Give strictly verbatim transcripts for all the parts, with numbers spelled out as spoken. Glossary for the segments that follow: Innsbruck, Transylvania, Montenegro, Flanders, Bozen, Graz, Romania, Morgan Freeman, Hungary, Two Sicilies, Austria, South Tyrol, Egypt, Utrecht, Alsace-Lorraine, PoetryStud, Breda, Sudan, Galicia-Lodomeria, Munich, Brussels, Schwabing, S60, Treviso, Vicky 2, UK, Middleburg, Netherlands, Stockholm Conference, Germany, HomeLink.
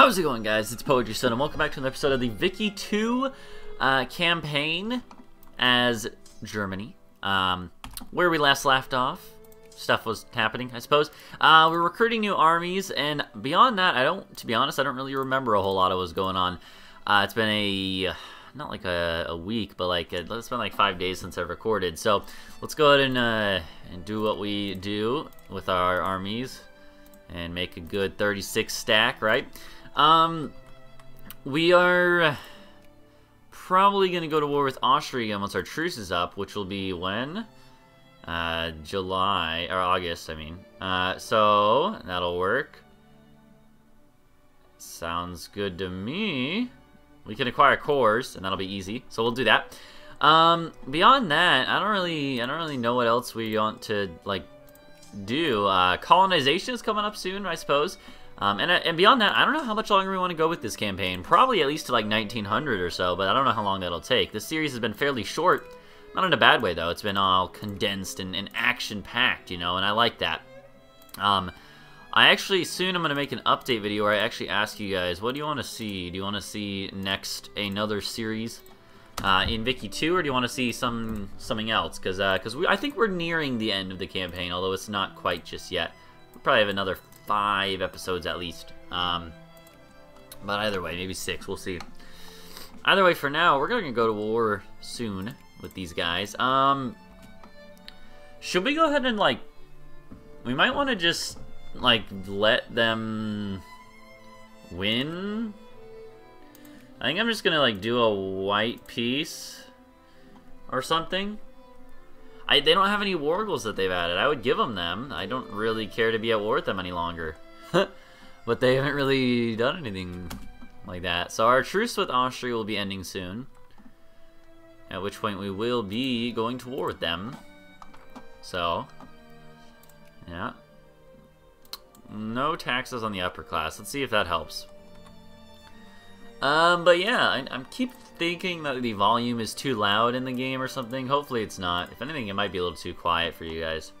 How's it going, guys? It's PoetryStud, and welcome back to another episode of the Vicky two uh, campaign as Germany. Um, where we last left off, stuff was happening, I suppose. Uh, we were recruiting new armies, and beyond that, I don't, to be honest, I don't really remember a whole lot of what was going on. Uh, it's been a, not like a, a week, but like, a, it's been like five days since I've recorded. So let's go ahead and, uh, and do what we do with our armies and make a good thirty-six stack, right? Um, we are probably going to go to war with Austria once our truce is up, which will be when? Uh, July, or August, I mean. Uh, so, that'll work. Sounds good to me. We can acquire cores, and that'll be easy, so we'll do that. Um, beyond that, I don't really, I don't really know what else we want to, like, do. Uh, colonization is coming up soon, I suppose. Um, and, and beyond that, I don't know how much longer we want to go with this campaign. Probably at least to like nineteen hundred or so, but I don't know how long that'll take. This series has been fairly short. Not in a bad way, though. It's been all condensed and, and action-packed, you know, and I like that. Um, I actually, soon I'm going to make an update video where I actually ask you guys, what do you want to see? Do you want to see next another series uh, in Vicky two, or do you want to see some something else? Because uh, because we I think we're nearing the end of the campaign, although it's not quite just yet. We'll probably have another five episodes at least, um, but either way, maybe six, we'll see. Either way, for now, we're gonna go to war soon with these guys. Um, should we go ahead and, like, we might want to just, like, let them win? I think I'm just gonna, like, do a white piece or something. I, they don't have any war goals that they've added. I would give them them. I don't really care to be at war with them any longer. But they haven't really done anything like that. So our truce with Austria will be ending soon. At which point we will be going to war with them. So, yeah. No taxes on the upper class. Let's see if that helps. Um, but yeah, I, I'm keep thinking that the volume is too loud in the game or something. Hopefully it's not. If anything, it might be a little too quiet for you guys.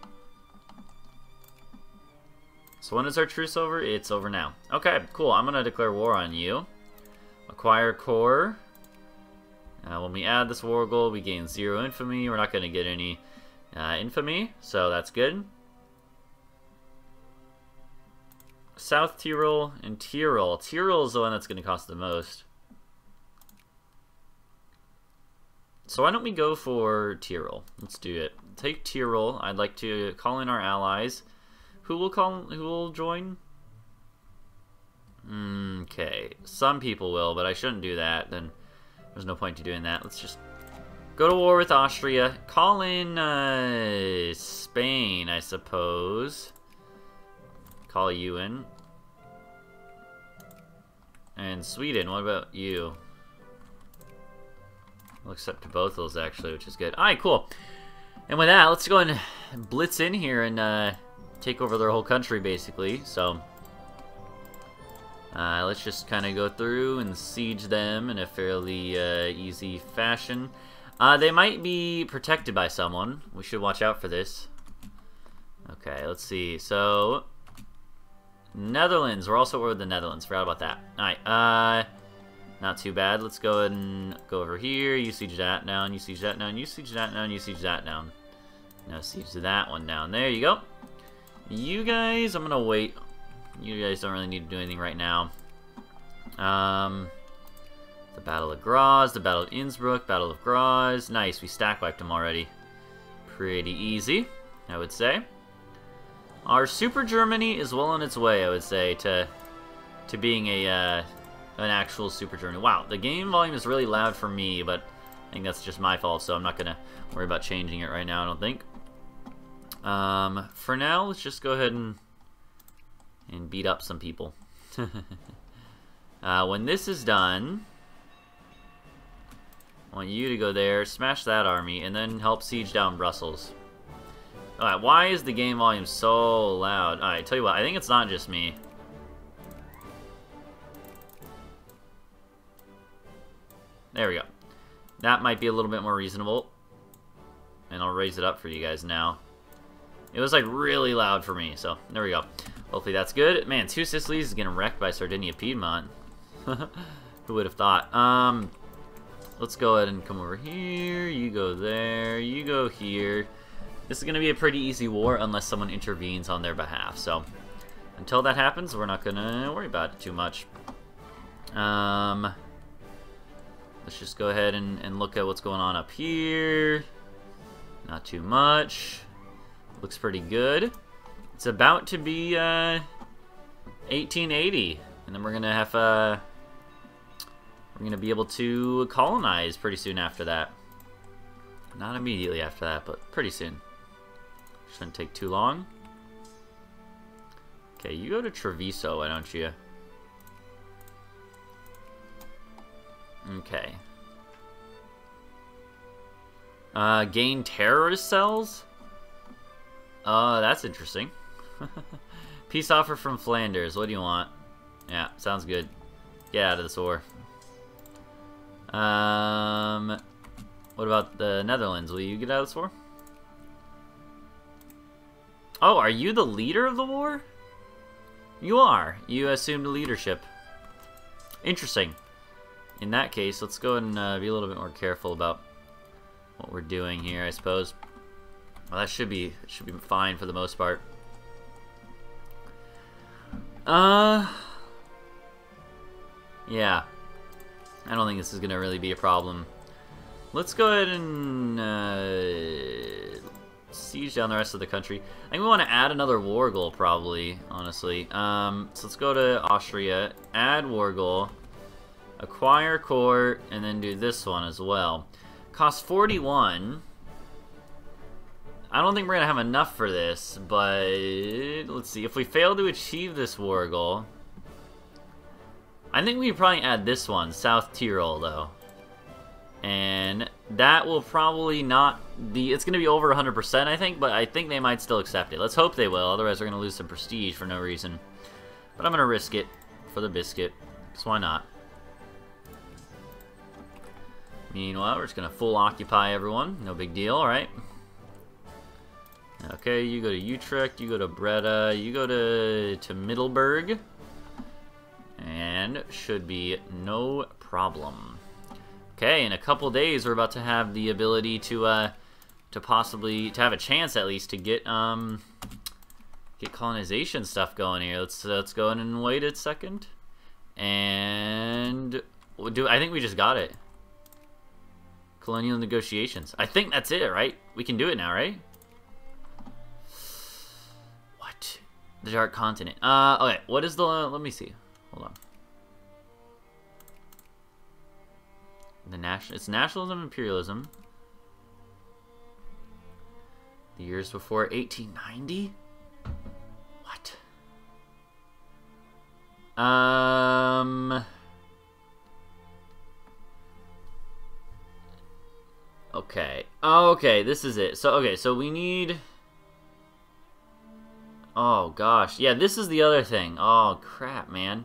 So when is our truce over? It's over now. Okay, cool. I'm going to declare war on you. Acquire core. Uh, when we add this war goal, we gain zero infamy. We're not going to get any uh, infamy, so that's good. South Tyrol and Tyrol. Tyrol is the one that's going to cost the most. So why don't we go for Tyrol? Let's do it. Take Tyrol. I'd like to call in our allies. Who will call? Who will join? Okay. Some people will, but I shouldn't do that. Then there's no point to doing that. Let's just go to war with Austria. Call in uh, Spain, I suppose. Call you in. And Sweden, what about you? We'll accept to both of those, actually, which is good. Alright, cool. And with that, let's go and blitz in here and uh, take over their whole country, basically. So, uh, let's just kind of go through and siege them in a fairly uh, easy fashion. Uh, they might be protected by someone. We should watch out for this. Okay, let's see. So, Netherlands. We're also over the Netherlands. Forgot about that. Alright, uh, not too bad. Let's go ahead and go over here. You siege that down, you siege that down, you siege that down, you siege that down. Now siege that one down. There you go. You guys, I'm gonna wait. You guys don't really need to do anything right now. Um, the Battle of Graz, the Battle of Innsbruck, Battle of Graz. Nice, we stack wiped them already. Pretty easy, I would say. Our Super Germany is well on its way, I would say, to to being a uh, an actual Super Germany. Wow, the game volume is really loud for me, but I think that's just my fault, so I'm not gonna worry about changing it right now, I don't think. Um, for now, let's just go ahead and and beat up some people. uh, when this is done, I want you to go there, smash that army, and then help siege down Brussels. Alright, why is the game volume so loud? Alright, tell you what, I think it's not just me. There we go. That might be a little bit more reasonable. And I'll raise it up for you guys now. It was like really loud for me, so there we go. Hopefully that's good. Man, Two Sicilies is getting wrecked by Sardinia Piedmont. Who would have thought? Um, let's go ahead and come over here. You go there. You go here. This is going to be a pretty easy war unless someone intervenes on their behalf. So until that happens, we're not going to worry about it too much. Um, let's just go ahead and, and look at what's going on up here. Not too much. Looks pretty good. It's about to be uh, eighteen eighty, and then we're gonna have uh, we're gonna be able to colonize pretty soon after that. Not immediately after that, but pretty soon. Shouldn't take too long. Okay, you go to Treviso, why don't you? Okay. Uh, gain terrorist cells. Uh, that's interesting. Peace offer from Flanders. What do you want? Yeah, sounds good. Get out of this war. Um, what about the Netherlands? Will you get out of this war? Oh, are you the leader of the war? You are. You assumed leadership. Interesting. In that case, let's go ahead and uh, be a little bit more careful about what we're doing here, I suppose. Well, that should be should be fine for the most part. Uh, yeah, I don't think this is gonna really be a problem. Let's go ahead and uh, siege down the rest of the country. I think we want to add another war goal, probably. Honestly, um, so let's go to Austria, add war goal, acquire court, and then do this one as well. Cost forty-one. I don't think we're going to have enough for this, but let's see. If we fail to achieve this war goal, I think we could probably add this one, South Tyrol, though. And that will probably not be... It's going to be over one hundred percent, I think, but I think they might still accept it. Let's hope they will, otherwise we're going to lose some prestige for no reason. But I'm going to risk it for the biscuit, so why not? Meanwhile, we're just going to full occupy everyone. No big deal, all right? Okay, you go to Utrecht, you go to Breda, you go to, to Middleburg, and should be no problem. Okay, in a couple days we're about to have the ability to uh, to possibly, to have a chance at least to get um, get colonization stuff going here. Let's let's go in and wait a second, and do I think we just got it. Colonial negotiations. I think that's it, right? We can do it now, right? The Dark Continent. Uh, okay, what is the... Uh, let me see. Hold on. The national... It's nationalism, imperialism. The years before eighteen ninety? What? Um... Okay. Oh, okay, this is it. So, okay, so we need... Oh gosh, yeah, this is the other thing. Oh crap, man.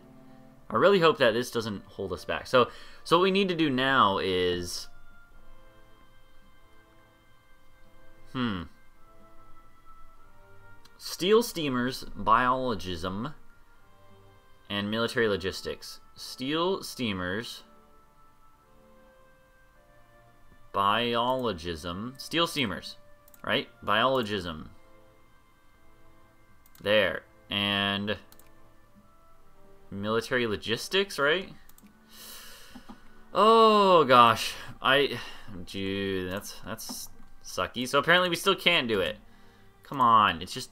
I really hope that this doesn't hold us back. So, so what we need to do now is... Hmm. Steel steamers, biologism, and military logistics. Steel steamers, biologism, steel steamers, right? Biologism. There. And military logistics, right? Oh gosh. I dude, that's that's sucky. So apparently we still can't do it. Come on. It's just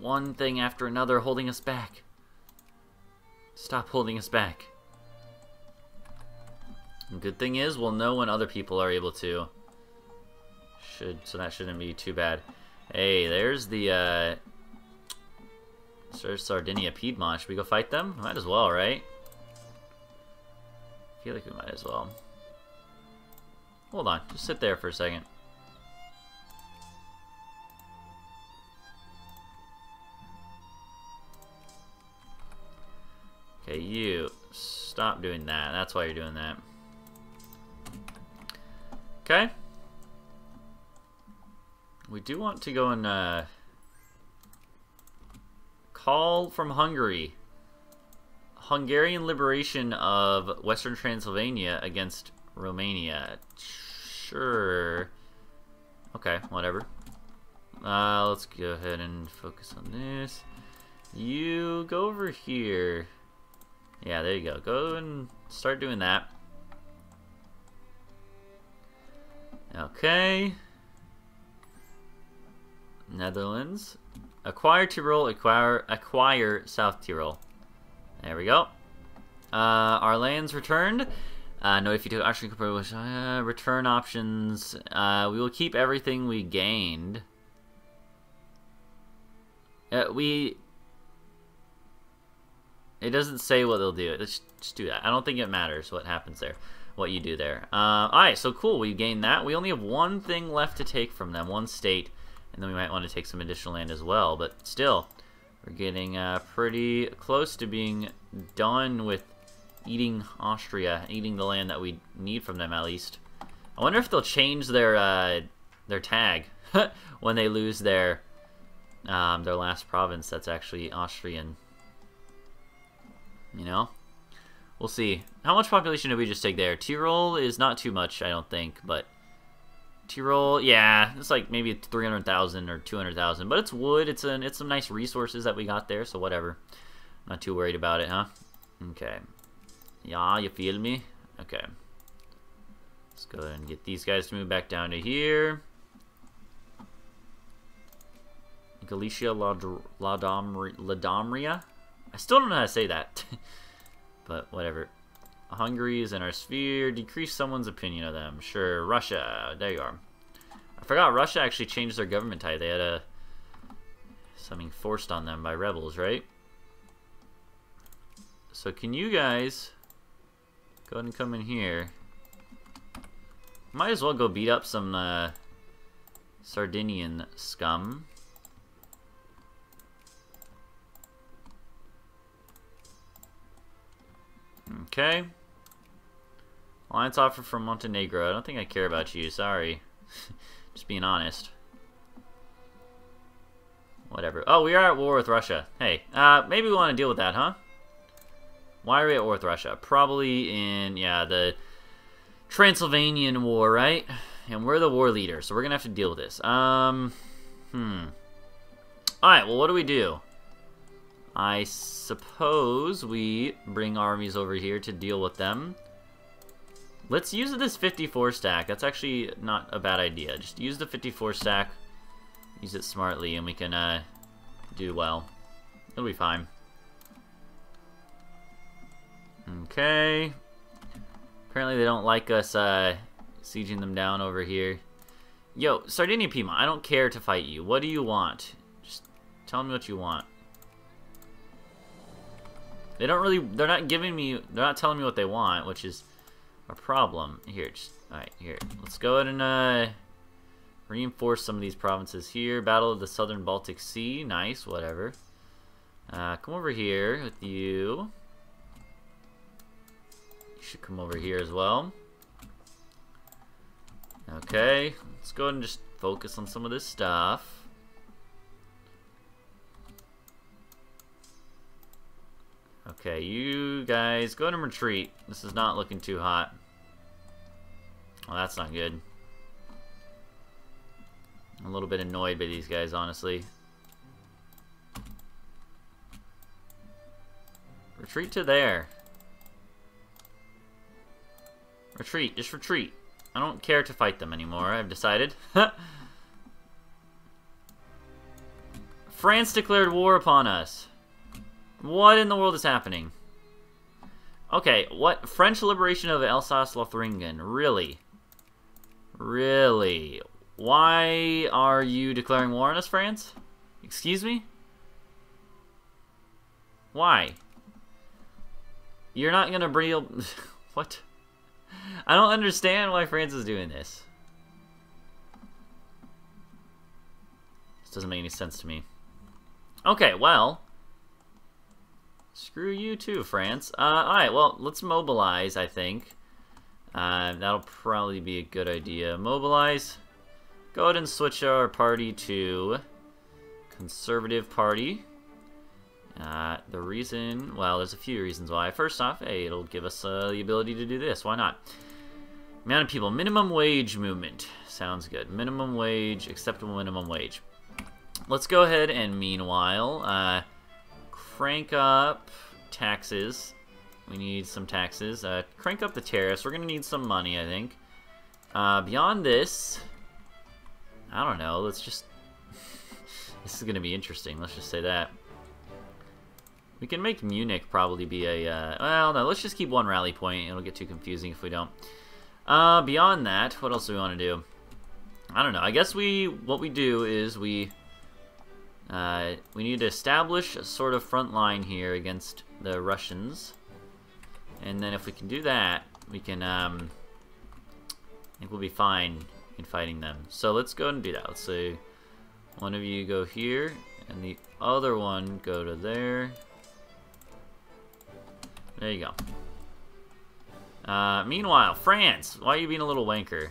one thing after another holding us back. Stop holding us back. And good thing is we'll know when other people are able to. Should so that shouldn't be too bad. Hey, there's the uh Sir Sardinia Piedmont. Should we go fight them? Might as well, right? I feel like we might as well. Hold on. Just sit there for a second. Okay, you. Stop doing that. That's why you're doing that. Okay. We do want to go and, uh... Paul from Hungary. Hungarian liberation of Western Transylvania against Romania. Sure. Okay, whatever. Uh, let's go ahead and focus on this. You go over here. Yeah, there you go. Go and start doing that. Okay. Netherlands. Acquire Tyrol, acquire, acquire South Tyrol. There we go. Uh, our lands returned. Uh, no, if you do actually uh, return options, uh, we will keep everything we gained. Uh, we. It doesn't say what they'll do. Let's just do that. I don't think it matters what happens there, what you do there. Uh, all right, so cool. We gained that. We only have one thing left to take from them, one state, and then we might want to take some additional land as well. But still, we're getting uh, pretty close to being done with eating Austria, eating the land that we need from them at least. I wonder if they'll change their uh, their tag when they lose their um, their last province that's actually Austrian. You know? We'll see. How much population did we just take there? Tyrol is not too much, I don't think, but... Tyrol, yeah, it's like maybe three hundred thousand or two hundred thousand, but it's wood, it's an, it's some nice resources that we got there, so whatever. Not too worried about it, huh? Okay. Yeah, you feel me? Okay. Let's go ahead and get these guys to move back down to here. Galicia-Lodomeria? I still don't know how to say that, but whatever. Hungary is in our sphere. Decrease someone's opinion of them. Sure, Russia. There you are. I forgot Russia actually changed their government type. They had a something forced on them by rebels, right? So can you guys go ahead and come in here? Might as well go beat up some uh, Sardinian scum. Okay. Alliance offer from Montenegro. I don't think I care about you. Sorry. Just being honest. Whatever. Oh, we are at war with Russia. Hey, uh, maybe we want to deal with that, huh? Why are we at war with Russia? Probably in, yeah, the Transylvanian War, right? And we're the war leader, so we're going to have to deal with this. Um, hmm. Alright, well, what do we do? I suppose we bring armies over here to deal with them. Let's use this fifty-four stack. That's actually not a bad idea. Just use the fifty-four stack, use it smartly, and we can uh, do well. It'll be fine. Okay. Apparently they don't like us uh, sieging them down over here. Yo, Sardinia Piedmont, I don't care to fight you. What do you want? Just tell me what you want. They don't really, they're not giving me, they're not telling me what they want, which is a problem. Here, just, alright, here. Let's go ahead and uh, reinforce some of these provinces here. Battle of the Southern Baltic Sea. Nice, whatever. Uh, come over here with you. You should come over here as well. Okay, let's go ahead and just focus on some of this stuff. Okay, you guys, go ahead and retreat. This is not looking too hot. Well, that's not good. I'm a little bit annoyed by these guys, honestly. Retreat to there. Retreat, just retreat. I don't care to fight them anymore, I've decided. France declared war upon us. What in the world is happening? Okay, what? French liberation of Alsace-Lorraine. Really? Really? Why are you declaring war on us, France? Excuse me? Why? You're not gonna bring... What? I don't understand why France is doing this. This doesn't make any sense to me. Okay, well... Screw you too, France. Uh, Alright, well, let's mobilize, I think. Uh, that'll probably be a good idea. Mobilize. Go ahead and switch our party to Conservative Party. Uh, the reason, well, there's a few reasons why. First off, hey, it'll give us uh, the ability to do this. Why not? Amount of people. Minimum wage movement. Sounds good. Minimum wage, acceptable minimum wage. Let's go ahead and meanwhile, uh, crank up taxes. We need some taxes. Uh, crank up the tariffs. We're going to need some money, I think. Uh, beyond this, I don't know. Let's just... this is going to be interesting. Let's just say that. We can make Munich probably be a... Uh, well, no, let's just keep one rally point. It'll get too confusing if we don't. Uh, beyond that, what else do we want to do? I don't know. I guess we, what we do is we, uh, we need to establish a sort of front line here against the Russians. And then if we can do that, we can, um, I think we'll be fine in fighting them. So let's go and do that. Let's say one of you go here, and the other one go to there. There you go. Uh, meanwhile, France, why are you being a little wanker?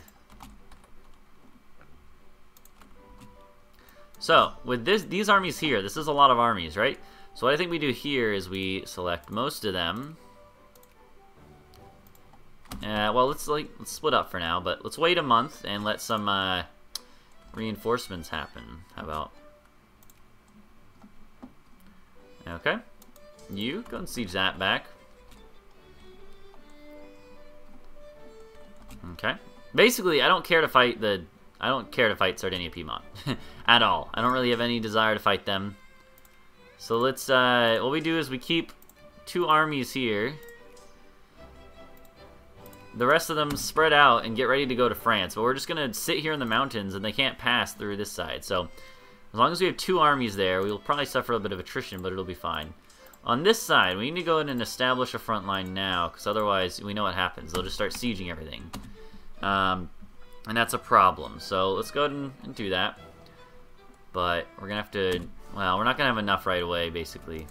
So, with this, these armies here, this is a lot of armies, right? So what I think we do here is we select most of them. Uh, well, let's, like, let's split up for now, but let's wait a month and let some uh, reinforcements happen. How about... Okay. You, go and siege that back. Okay. Basically, I don't care to fight the... I don't care to fight Sardinia Piedmont. At all. I don't really have any desire to fight them. So let's... Uh, what we do is we keep two armies here. The rest of them spread out and get ready to go to France. But we're just going to sit here in the mountains and they can't pass through this side. So as long as we have two armies there, we'll probably suffer a bit of attrition, but it'll be fine. On this side, we need to go in and establish a front line now, because otherwise we know what happens. They'll just start sieging everything. Um, and that's a problem. So let's go ahead and, and do that. But we're going to have to... Well, we're not going to have enough right away, basically.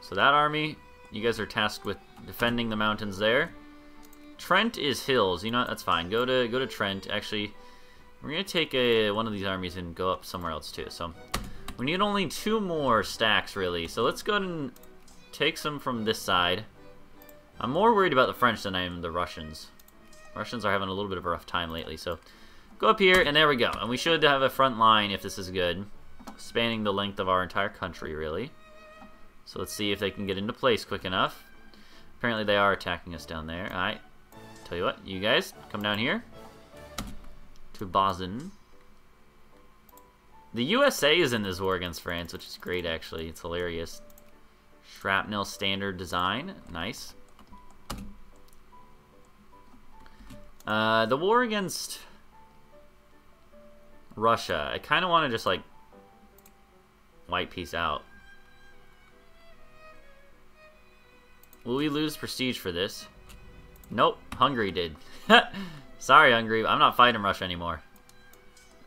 So that army, you guys are tasked with defending the mountains there. Trent is hills. You know what? That's fine. Go to, go to Trent. Actually, we're going to take a, one of these armies and go up somewhere else, too. So... we need only two more stacks, really. So let's go ahead and take some from this side. I'm more worried about the French than I am the Russians. Russians are having a little bit of a rough time lately. So go up here, and there we go. And we should have a front line, if this is good, spanning the length of our entire country, really. So let's see if they can get into place quick enough. Apparently they are attacking us down there. All right. Tell you what, you guys, come down here to Bozen. The U S A is in this war against France, which is great, actually. It's hilarious. Shrapnel standard design. Nice. Uh, the war against Russia. I kind of want to just, like, wipe peace out. Will we lose prestige for this? Nope. Hungary did. Sorry, Hungary. I'm not fighting Russia anymore.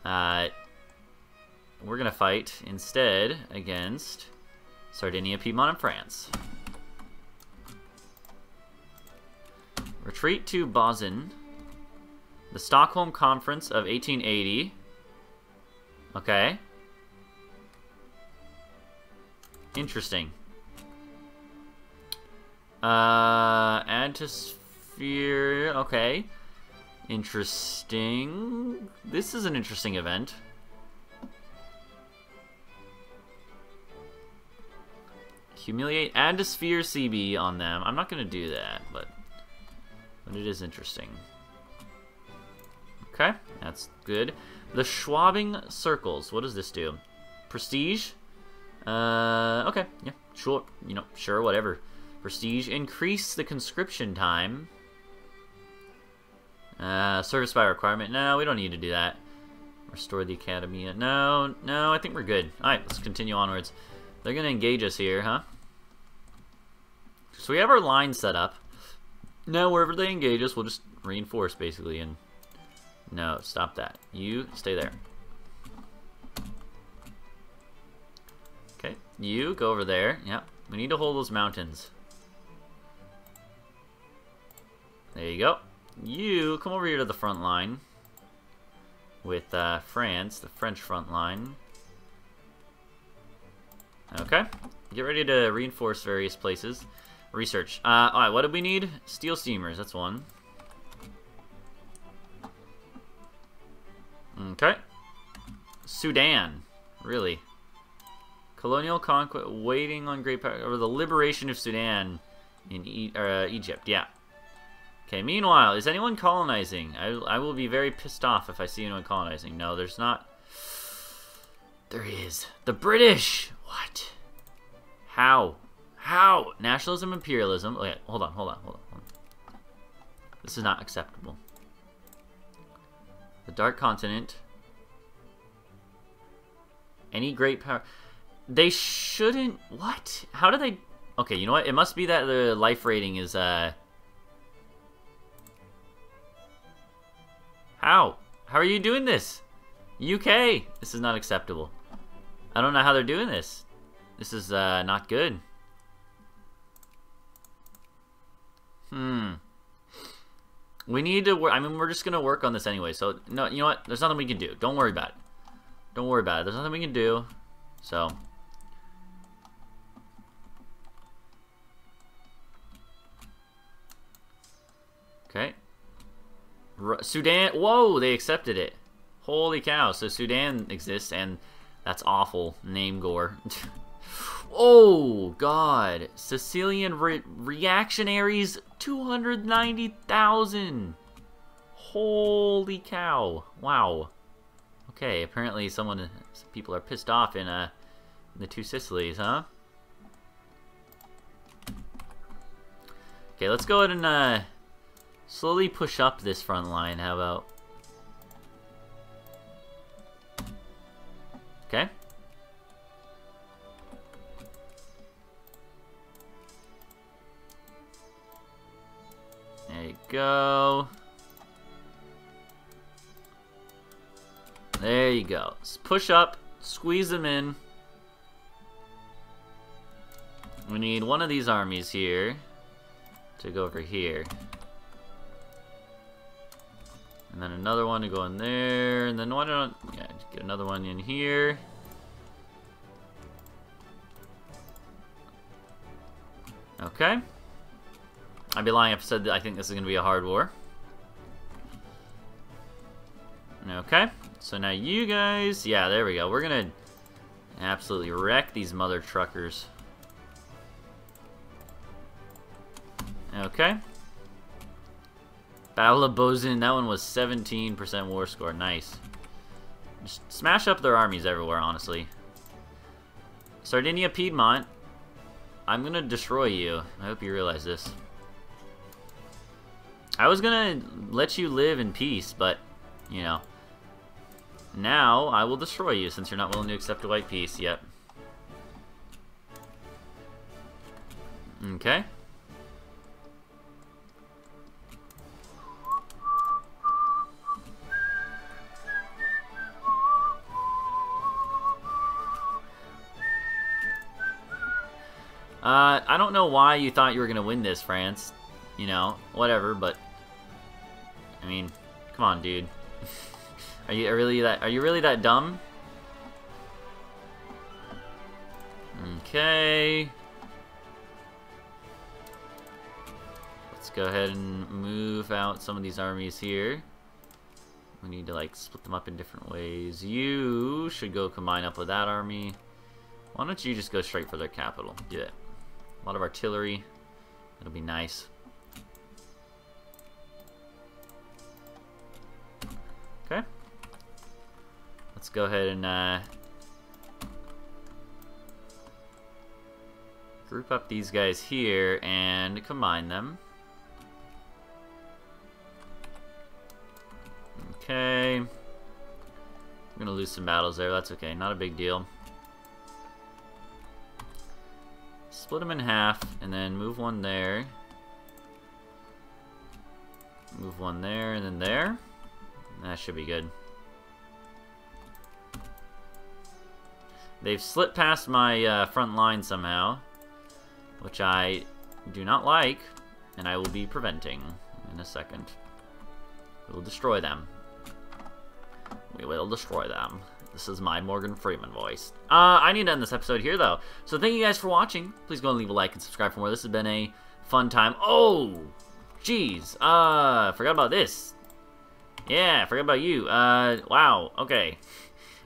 Uh... We're going to fight instead against Sardinia, Piedmont, and France. Retreat to Bozen. The Stockholm Conference of eighteen eighty. Okay. Interesting. Uh, add to sphere. Okay. Interesting. This is an interesting event. Humiliate, add to sphere C B on them. I'm not going to do that, but, but it is interesting. Okay, that's good. The Schwabing circles. What does this do? Prestige? Uh, okay, yeah, sure, you know, sure, whatever. Prestige. Increase the conscription time. Uh, service by requirement. No, we don't need to do that. Restore the academy. No, no, I think we're good. All right, let's continue onwards. They're going to engage us here, huh? So we have our line set up. Now wherever they engage us, we'll just reinforce, basically. And no, stop that. You stay there. Okay, you go over there. Yep, we need to hold those mountains. There you go. You come over here to the front line with uh, France, the French front line. Okay. Get ready to reinforce various places. Research. Uh, Alright, what do we need? Steel steamers, that's one. Okay. Sudan. Really. Colonial conquest, waiting on great power, over the liberation of Sudan in e uh, Egypt, yeah. Okay, meanwhile, is anyone colonizing? I, I will be very pissed off if I see anyone colonizing. No, there's not. There is. The British! What? How? How? Nationalism, imperialism. Okay, hold on, hold on, hold on. This is not acceptable. The Dark Continent. Any great power... They shouldn't... What? How do they... Okay, you know what? It must be that the life rating is... uh. How? How are you doing this? U K! This is not acceptable. I don't know how they're doing this. This is uh, not good. Hmm. We need to... Wor I mean, we're just going to work on this anyway. So, no, you know what? There's nothing we can do. Don't worry about it. Don't worry about it. There's nothing we can do. So... Okay. R Sudan. Whoa, they accepted it. Holy cow. So Sudan exists, and that's awful. Name gore. Oh, God. Sicilian re reactionaries, two hundred ninety thousand. Holy cow. Wow. Okay, apparently someone, some people are pissed off in, uh, in the Two Sicilies, huh? Okay, let's go ahead and... Uh, slowly push up this front line, how about? Okay. There you go. There you go. Let's push up, squeeze them in. We need one of these armies here to go over here. And then another one to go in there, and then why don't yeah, get another one in here. Okay. I'd be lying if I said that I think this is going to be a hard war. Okay. So now you guys, yeah, there we go. We're going to absolutely wreck these mother truckers. Okay. Battle of Bozen, that one was seventeen percent war score, nice. Just smash up their armies everywhere, honestly. Sardinia Piedmont, I'm gonna destroy you. I hope you realize this. I was gonna let you live in peace, but, you know. Now, I will destroy you since you're not willing to accept a white peace, yep. Okay. Uh, I don't know why you thought you were going to win this, France. You know, whatever, but... I mean, come on, dude. Are you really that, are you really that dumb? Okay. Let's go ahead and move out some of these armies here. We need to, like, split them up in different ways. You should go combine up with that army. Why don't you just go straight for their capital? Do it. A lot of artillery. It'll be nice. Okay. Let's go ahead and uh, group up these guys here and combine them. Okay. I'm gonna lose some battles there. That's okay. Not a big deal. Split them in half, and then move one there. Move one there, and then there. That should be good. They've slipped past my uh, front line somehow, which I do not like, and I will be preventing in a second. We will destroy them. We will destroy them. This is my Morgan Freeman voice. Uh, I need to end this episode here, though. So thank you guys for watching. Please go and leave a like and subscribe for more. This has been a fun time. Oh, jeez. Uh, forgot about this. Yeah, forgot about you. Uh, wow. Okay.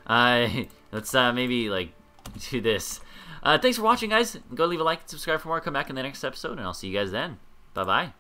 Uh, let's uh, maybe, like, do this. Uh, thanks for watching, guys. Go leave a like and subscribe for more. Come back in the next episode, and I'll see you guys then. Bye-bye.